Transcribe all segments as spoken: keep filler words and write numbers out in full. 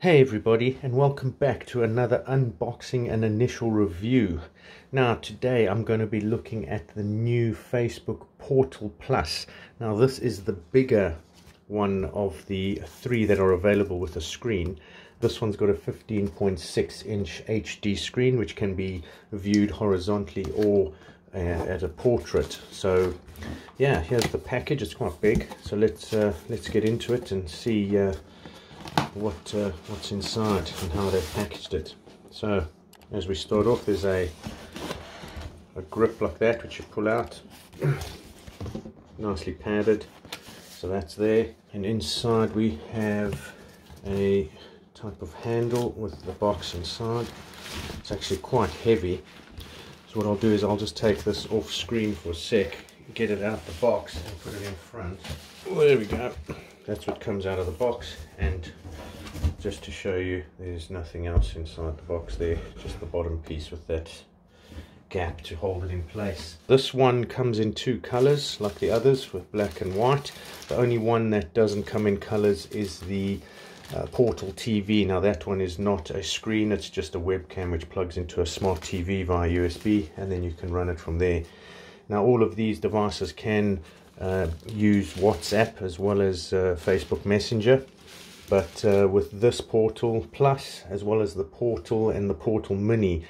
Hey everybody, and welcome back to another unboxing and initial review. Now today I'm going to be looking at the new Facebook Portal Plus. Now this is the bigger one of the three that are available with a screen. This one's got a fifteen point six inch H D screen which can be viewed horizontally or uh, at a portrait. So yeah, here's the package. It's quite big, so let's uh, let's get into it and see uh, what uh, what's inside and how they've packaged it. So as we start off, there's a a grip like that which you pull out, nicely padded, so that's there. And inside we have a type of handle with the box inside. It's actually quite heavy, so what I'll do is I'll just take this off screen for a sec, get it out the box and put it in front. Oh, there we go. That's what comes out of the box. And just to show you, there's nothing else inside the box there, just the bottom piece with that gap to hold it in place. This one comes in two colors like the others, with black and white. The only one that doesn't come in colors is the uh, Portal T V. Now that one is not a screen, it's just a webcam which plugs into a smart T V via U S B, and then you can run it from there. Now all of these devices can Uh, use WhatsApp as well as uh, Facebook Messenger, but uh, with this Portal Plus as well as the Portal and the Portal Mini,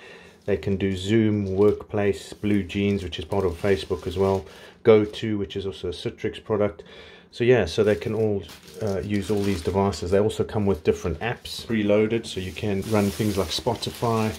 they can do Zoom, Workplace, BlueJeans, which is part of Facebook as well, GoTo, which is also a Citrix product. So yeah, so they can all uh, use all these devices. They also come with different apps preloaded, so you can run things like Spotify,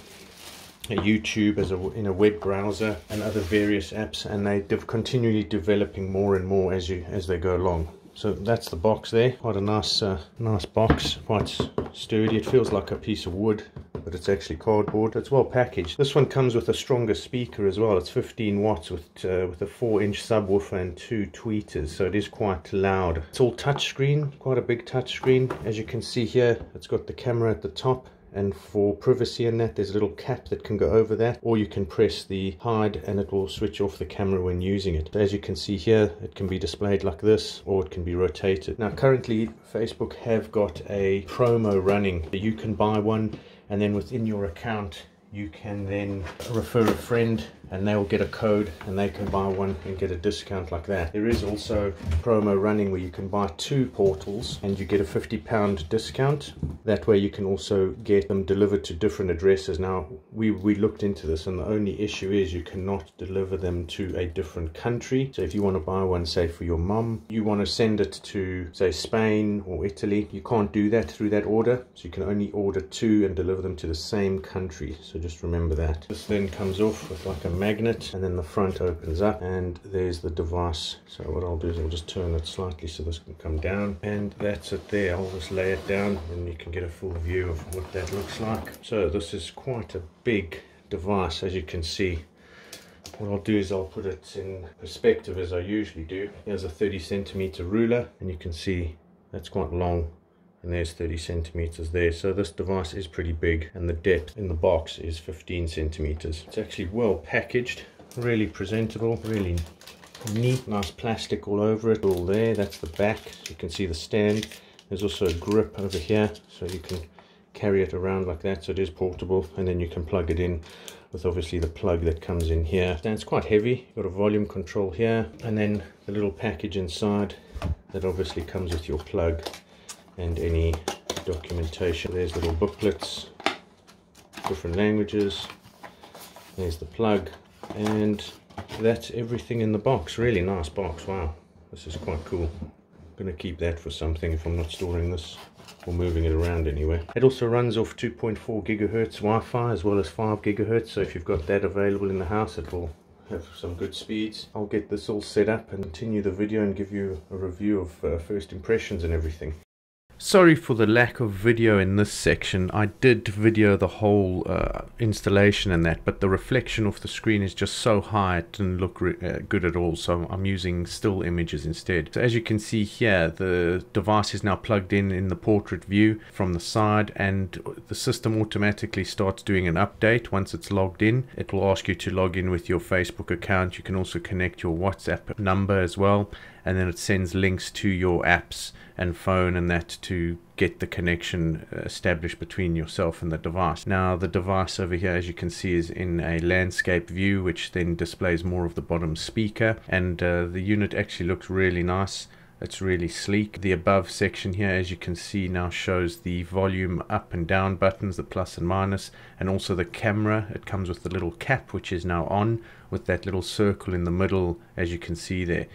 YouTube as a, in a web browser, and other various apps, and they div continually developing more and more as you as they go along. So that's the box there. Quite a nice uh, nice box, quite sturdy. It feels like a piece of wood, but it's actually cardboard. It's well packaged. This one comes with a stronger speaker as well. It's fifteen watts with uh, with a four inch subwoofer and two tweeters, so it is quite loud. It's all touchscreen, quite a big touchscreen. As you can see here, it's got the camera at the top, and for privacy in that, there's a little cap that can go over that, or you can press the hide and it will switch off the camera when using it. As you can see here, it can be displayed like this, or it can be rotated. Now currently Facebook have got a promo running. You can buy one, and then within your account you can then refer a friend and they'll get a code and they can buy one and get a discount like that. There is also promo running where you can buy two portals and you get a fifty pound discount. That way you can also get them delivered to different addresses. Now we, we looked into this, and the only issue is you cannot deliver them to a different country. So if you want to buy one, say for your mum, you want to send it to say Spain or Italy, you can't do that through that order. So you can only order two and deliver them to the same country. So just remember that. This then comes off with like a magnet, and then the front opens up and there's the device. So what I'll do is I'll just turn it slightly so this can come down, and that's it there. I'll just lay it down and you can get a full view of what that looks like. So this is quite a big device, as you can see. What I'll do is I'll put it in perspective as I usually do. Here's a thirty centimeter ruler, and you can see that's quite long, and there's thirty centimeters there. So this device is pretty big, and the depth in the box is fifteen centimeters. It's actually well packaged, really presentable, really neat. Nice plastic all over it. All there, that's the back. You can see the stand. There's also a grip over here, so you can carry it around like that, so it is portable. And then you can plug it in with obviously the plug that comes in here. And it's quite heavy. You've got a volume control here, and then the little package inside that obviously comes with your plug and any documentation. There's little booklets, different languages, there's the plug, and that's everything in the box. Really nice box. Wow, this is quite cool. I'm gonna keep that for something if I'm not storing this or moving it around anywhere. It also runs off two point four gigahertz Wi-Fi as well as five gigahertz, so if you've got that available in the house, it will have some good speeds. I'll get this all set up and continue the video and give you a review of uh, first impressions and everything. Sorry for the lack of video in this section. I did video the whole uh, installation and that, but the reflection off the screen is just so high it didn't look uh, good at all, so I'm using still images instead. So as you can see here, the device is now plugged in in the portrait view from the side, and the system automatically starts doing an update. Once it's logged in, it will ask you to log in with your Facebook account. You can also connect your WhatsApp number as well, and then it sends links to your apps and phone and that to get the connection established between yourself and the device. Now the device over here, as you can see, is in a landscape view, which then displays more of the bottom speaker, and uh, the unit actually looks really nice. It's really sleek. The above section here, as you can see, now shows the volume up and down buttons, the plus and minus, and also the camera. It comes with the little cap, which is now on, with that little circle in the middle, as you can see there.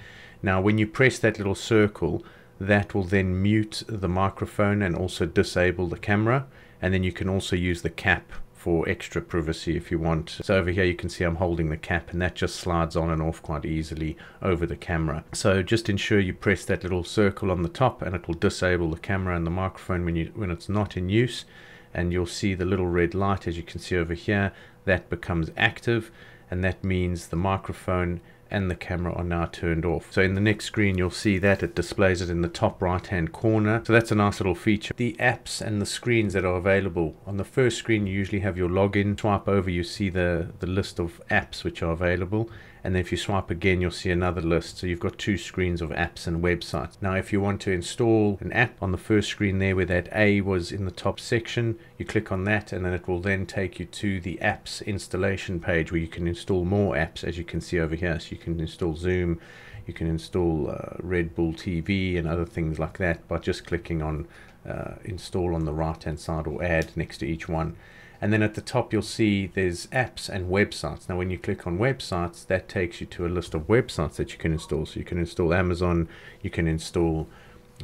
Now when you press that little circle, that will then mute the microphone and also disable the camera, and then you can also use the cap for extra privacy if you want. So over here you can see I'm holding the cap, and that just slides on and off quite easily over the camera. So just ensure you press that little circle on the top and it will disable the camera and the microphone when you when it's not in use, and you'll see the little red light, as you can see over here, that becomes active, and that means the microphone and the camera are now turned off. So in the next screen you'll see that it displays it in the top right hand corner. So that's a nice little feature. The apps and the screens that are available. On the first screen you usually have your login. Swipe over, you see the, the list of apps which are available, and then if you swipe again you'll see another list. So you've got two screens of apps and websites. Now if you want to install an app, on the first screen there where that A was in the top section, you click on that and then it will then take you to the apps installation page where you can install more apps, as you can see over here. So you can install Zoom, you can install uh, Red Bull T V and other things like that by just clicking on uh, install on the right hand side or add next to each one. And then at the top you'll see there's apps and websites. Now when you click on websites, that takes you to a list of websites that you can install. So you can install Amazon, you can install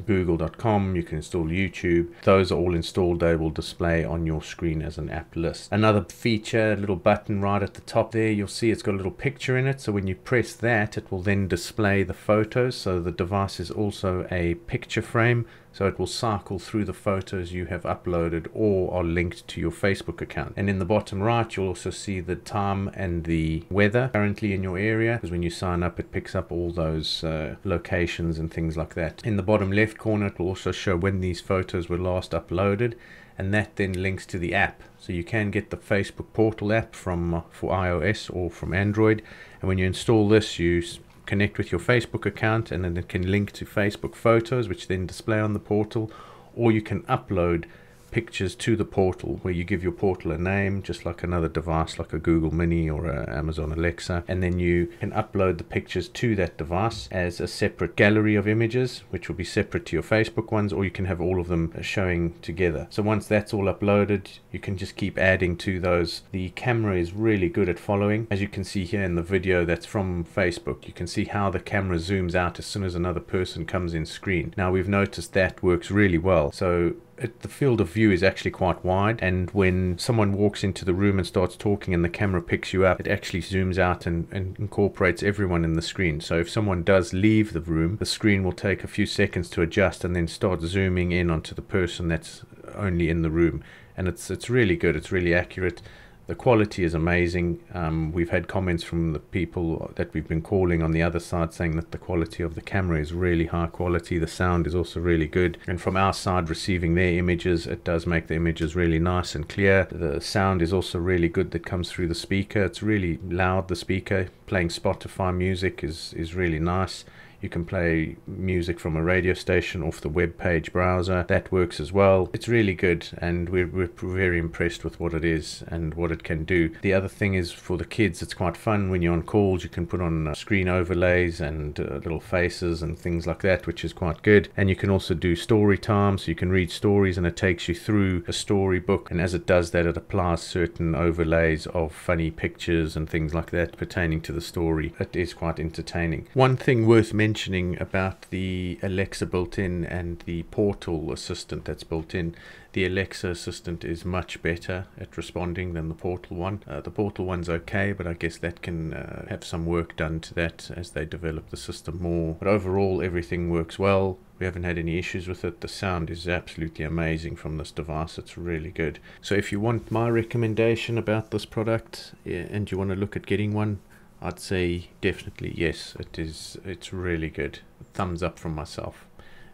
google dot com, you can install YouTube. Those are all installed. They will display on your screen as an app list. Another feature, little button right at the top there, you'll see it's got a little picture in it. So when you press that, it will then display the photos. So the device is also a picture frame, so it will cycle through the photos you have uploaded or are linked to your Facebook account. And in the bottom right you'll also see the time and the weather currently in your area, because when you sign up it picks up all those uh, locations and things like that. In the bottom left corner it will also show when these photos were last uploaded, and that then links to the app. So you can get the Facebook Portal app from for iOS or from Android, and when you install this you connect with your Facebook account, and then it can link to Facebook photos which then display on the portal, or you can upload pictures to the portal where you give your portal a name, just like another device like a Google Mini or a Amazon Alexa, and then you can upload the pictures to that device as a separate gallery of images which will be separate to your Facebook ones, or you can have all of them showing together. So once that's all uploaded you can just keep adding to those. The camera is really good at following, as you can see here in the video that's from Facebook. You can see how the camera zooms out as soon as another person comes in screen. Now we've noticed that works really well. So It, the field of view is actually quite wide, and when someone walks into the room and starts talking and the camera picks you up, it actually zooms out and, and incorporates everyone in the screen. So if someone does leave the room, the screen will take a few seconds to adjust and then start zooming in onto the person that's only in the room, and it's it's really good. It's really accurate. The quality is amazing. Um, we've had comments from the people that we've been calling on the other side saying that the quality of the camera is really high quality. The sound is also really good, and from our side receiving their images, it does make the images really nice and clear. The sound is also really good that comes through the speaker. It's really loud, the speaker. Playing Spotify music is, is really nice. You can play music from a radio station off the web page browser. That works as well. It's really good, and we're, we're very impressed with what it is and what it can do. The other thing is, for the kids it's quite fun. When you're on calls you can put on screen overlays and uh, little faces and things like that, which is quite good. And you can also do story time, so you can read stories and it takes you through a storybook, and as it does that it applies certain overlays of funny pictures and things like that pertaining to the story. It is quite entertaining. One thing worth mentioning Mentioning about the Alexa built-in and the Portal assistant that's built-in. The Alexa assistant is much better at responding than the Portal one. Uh, the Portal one's okay, but I guess that can uh, have some work done to that as they develop the system more. But overall everything works well. We haven't had any issues with it. The sound is absolutely amazing from this device. It's really good. So if you want my recommendation about this product and you want to look at getting one, I'd say definitely yes, it is. It's really good. Thumbs up from myself,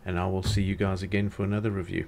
and I will see you guys again for another review.